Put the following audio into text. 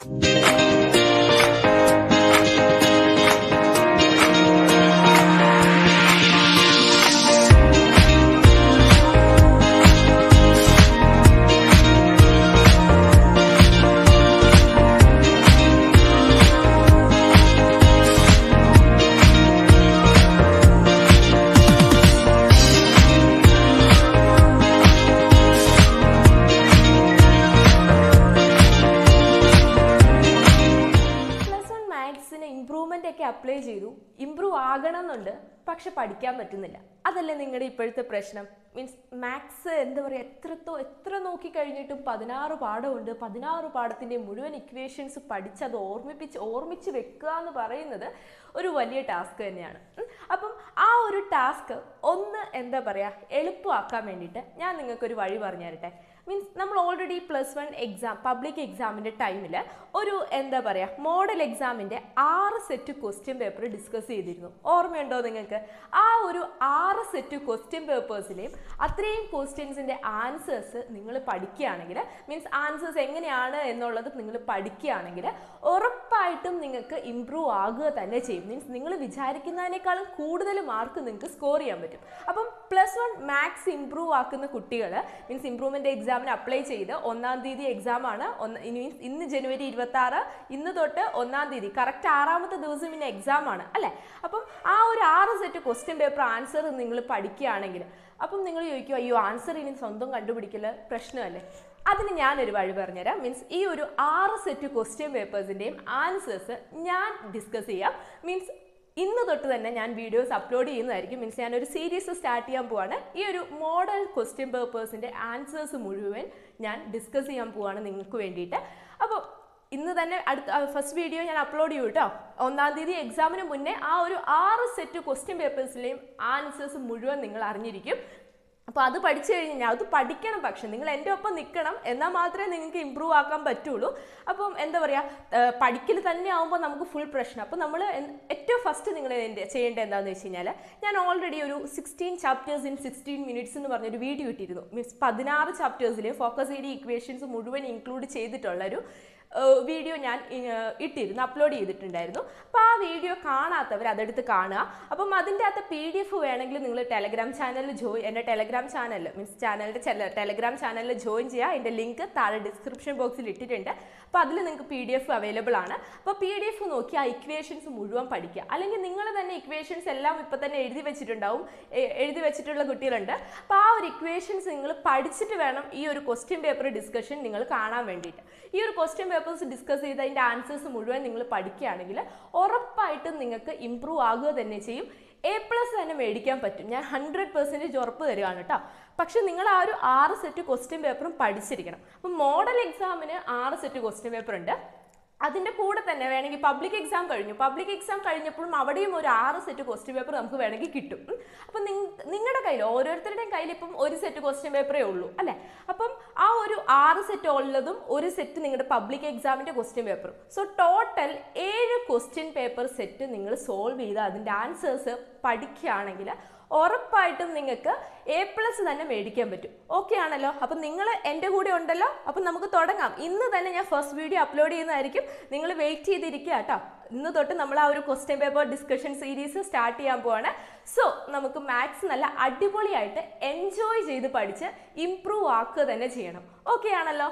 Apply to improve agananunda, paksha padikkan pattunnilla. Adalle ningade ippolte prashnam means maths endu paraya etra nokki kazhinjittum 16 paadam undu 16 paadathinte muluvan equations padichu adu ormichu vekka ennu parayunnathu oru valiya task thaneyanu. Appam aa oru task onnu endha paraya eluppaakkan venditte njan ningalku oru vali paranjarite. Means we already plus one exam public exam inde time il oru endha paraya model exam inde 6 set question paper discuss cheyidirunnu orma undo ningalku aa oru 6 set question papers iley athreyum questions inde answers ningal padikkayanengil means answers enganeyana ennullathu ningal padikkayanengil orappayittum ningalku improve aaguka thanne cheyum means ningal vicharikkannadinekkalum kooduthal mark ningalku score cheyan pattum appo plus one maths improve aakkuna kuttikale means improvement exam apply ചെയ്ത് 1-ാം തീയതി exam ആണ് ഇന്ന് ജനുവരി 26 ഇന്നു തൊട്ട് 1-ാം തീയതി correct 6-ാമത്തെ ദിവസം ഇനി exam ആണ് അല്ലേ അപ്പോൾ ആ ഒരു 6 സെറ്റ് question paper answer നിങ്ങൾ പഠിക്കുകയാണെങ്കിൽ അപ്പോൾ നിങ്ങൾ ചോദിക്കുക അയ്യോ answer ഇനി സ്വന്തം കണ്ടുപിടിക്കല്ല പ്രശ്നമല്ലേ അതിനെ ഞാൻ ഒരു വഴി പറഞ്ഞു തരാം മീൻസ് ഈ ഒരു 6 സെറ്റ് question papers ന്റെയും answers ഞാൻ ഡിസ്കസ് ചെയ്യാം മീൻസ് ഇന്നു തൊട്ട് തന്നെ ഞാൻ വീഡിയോസ് അപ്ലോഡ് ചെയ്യുന്നതായിരിക്കും മീൻസ് ഞാൻ ഒരു സീരീസ് സ്റ്റാർട്ട് ചെയ്യാൻ പോവാണ് ഈ ഒരു മോഡൽ ക്വസ്റ്റ്യൻ പേപ്പേഴ്സിന്റെ ആൻസേഴ്സ് മുഴുവൻ ഞാൻ ഡിസ്കസ് ചെയ്യാൻ പോവാണ് നിങ്ങൾക്ക് വേണ്ടിയിട്ട് അപ്പോൾ ഇന്നു തന്നെ അടുത്ത ഫസ്റ്റ് വീഡിയോ ഞാൻ അപ്ലോഡ് ചെയ്യും ട്ടോ 1-ാം തീയതി എക്സാമിന് മുന്നേ ആ ഒരു 6 സെറ്റ് ക്വസ്റ്റ്യൻ പേപ്പേഴ്സിലെയും ആൻസേഴ്സ് മുഴുവൻ നിങ്ങൾ അറിഞ്ഞിരിക്കും അപ്പോൾ അത് പഠിച്ചു കഴിഞ്ഞാൽ അത് പഠിക്കണം പക്ഷേ നിങ്ങൾ എൻ്റെ ഒപ്പം നിൽക്കണം എന്നാൽ മാത്രമേ നിങ്ങൾക്ക് ഇംപ്രൂവ് ആക്കാൻ പറ്റുള്ളൂ അപ്പോൾ എന്താ പറയുക പഠിക്കൽ തന്നെ ആവുമ്പോൾ നമുക്ക് ഫുൾ പ്രശ്നം അപ്പോൾ നമ്മൾ ഏറ്റവും ഫസ്റ്റ് നിങ്ങൾ ചെയ്യേണ്ട എന്താണെന്ന് വെച്ചാൽ ഞാൻ ഓൾറെഡി ഒരു 16 ചാപ്റ്റേഴ്സ് ഇൻ 16 മിനിറ്റ്സ് എന്ന് പറഞ്ഞ ഒരു വീഡിയോ ഇട്ടിരുന്നു മീൻസ് 16 ചാപ്റ്റേഴ്സിലെ ഫോക്കസ് ചെയ്ത ഇക്വേഷൻസ് മുഴുവൻ ഇൻക്ലൂഡ് ചെയ്തിട്ടുള്ള ഒരു വീഡിയോ ഞാൻ ഇട്ടിരുന്നു അപ്ലോഡ് ചെയ്തിട്ടുണ്ടായിരുന്നു അപ്പോൾ ആ വീഡിയോ കാണാത്തവർ അതെടുത്ത് കാണുക അപ്പം അതിൻ്റെ അകത്ത് PDF വേണമെങ്കിൽ നിങ്ങൾ ടെലഗ്രാം ചാനലിൽ എൻ്റെ ടെലഗ്രാം ചാനൽ മീൻസ് ചാനലിൻ്റെ ടെലഗ്രാം ചാനലിൽ ജോയിൻ ചെയ്യുക അതിൻ്റെ ലിങ്ക് താഴെ ഡിസ്ക്രിപ്ഷൻ ബോക്സിൽ ഇട്ടിട്ടുണ്ട് അപ്പോൾ അതിൽ നിങ്ങൾക്ക് PDF അവൈലബിൾ ആണ് അപ്പോൾ PDF നോക്കി ആ ഇക്വേഷൻസ് മുഴുവൻ പഠിക്കുക അല്ലെങ്കിൽ നിങ്ങൾ തന്നെ ഇക്വേഷൻസ് എല്ലാം ഇപ്പോൾ തന്നെ എഴുതി വെച്ചിട്ടുള്ള കുട്ടികളുണ്ട് അപ്പോൾ ആ ഒരു ഇക്വേഷൻസ് നിങ്ങൾ പഠിച്ചിട്ട് വേണം ഈ ഒരു ക്വസ്റ്റ്യൻ പേപ്പർ ഡിസ്കഷൻ നിങ്ങൾ കാണാൻ വേണ്ടിയിട്ട് ഈ ഒരു ക്വസ്റ്റ്യൻ പേപ്പേഴ്സ് ഡിസ്കസ് ചെയ്ത് അതിൻ്റെ ആൻസേഴ്സ് മുഴുവൻ നിങ്ങൾ പഠിക്കുകയാണെങ്കിൽ ഉറപ്പായിട്ടും നിങ്ങൾക്ക് ഇംപ്രൂവ് ആകുക തന്നെ ചെയ്യും A+ തന്നെ മേടിക്കാൻ പറ്റും ഞാൻ 100% ഉറപ്പ് തരുകയാണ് കേട്ടോ പക്ഷേ നിങ്ങൾ ആ ഒരു 6 സെറ്റ് ക്വസ്റ്റ്യൻ പേപ്പറും പഠിച്ചിരിക്കണം അപ്പോൾ മോഡൽ എക്സാമിന് 6 സെറ്റ് ക്വസ്റ്റ്യൻ പേപ്പർ ഉണ്ട് അതിന്റെ കൂടെ തന്നെ വേണമെങ്കിൽ പബ്ലിക് എക്സാം കഴിഞ്ഞപ്പോഴും അവിടെയും ഒരു 6 സെറ്റ് ക്വസ്റ്റ്യൻ പേപ്പർ നമുക്ക് വേണമെങ്കിൽ കിട്ടും അപ്പോൾ നിങ്ങളുടെ കയ്യിൽ ഓരോരുത്തരുടെയും കയ്യിൽ ഇപ്പം ഒരു സെറ്റ് ക്വസ്റ്റ്യൻ പേപ്പറേ ഉള്ളൂ അല്ലേ അപ്പം ആ ഒരു 6 സെറ്റ് ഉള്ളതും ഒരു സെറ്റ് നിങ്ങളുടെ പബ്ലിക് എക്സാമിന്റെ ക്വസ്റ്റ്യൻ പേപ്പറും so total 7 question paper set നിങ്ങൾ സോൾവ് ചെയ്ത് അതിന്റെ ആൻസേഴ്സ് പഠിക്കുകയാണെങ്കിൽ ഉറപ്പായിട്ടും നിങ്ങൾക്ക് A+ തന്നെ മേടിക്കാൻ പറ്റും ഓക്കെ ആണല്ലോ അപ്പം നിങ്ങൾ എൻ്റെ കൂടെ ഉണ്ടല്ലോ അപ്പം നമുക്ക് തുടങ്ങാം ഇന്ന് തന്നെ ഞാൻ ഫസ്റ്റ് വീഡിയോ അപ്ലോഡ് ചെയ്യുന്നതായിരിക്കും നിങ്ങൾ വെയിറ്റ് ചെയ്തിരിക്കുക കേട്ടോ ഇന്ന് തൊട്ട് നമ്മൾ ആ ഒരു question paper discussion series start ചെയ്യാൻ പോവാണ് സോ നമുക്ക് മാത്സ് നല്ല അടിപൊളിയായിട്ട് എൻജോയ് ചെയ്ത് പഠിച്ച് ഇംപ്രൂവ് ആക്കുക തന്നെ ചെയ്യണം ഓക്കെ ആണല്ലോ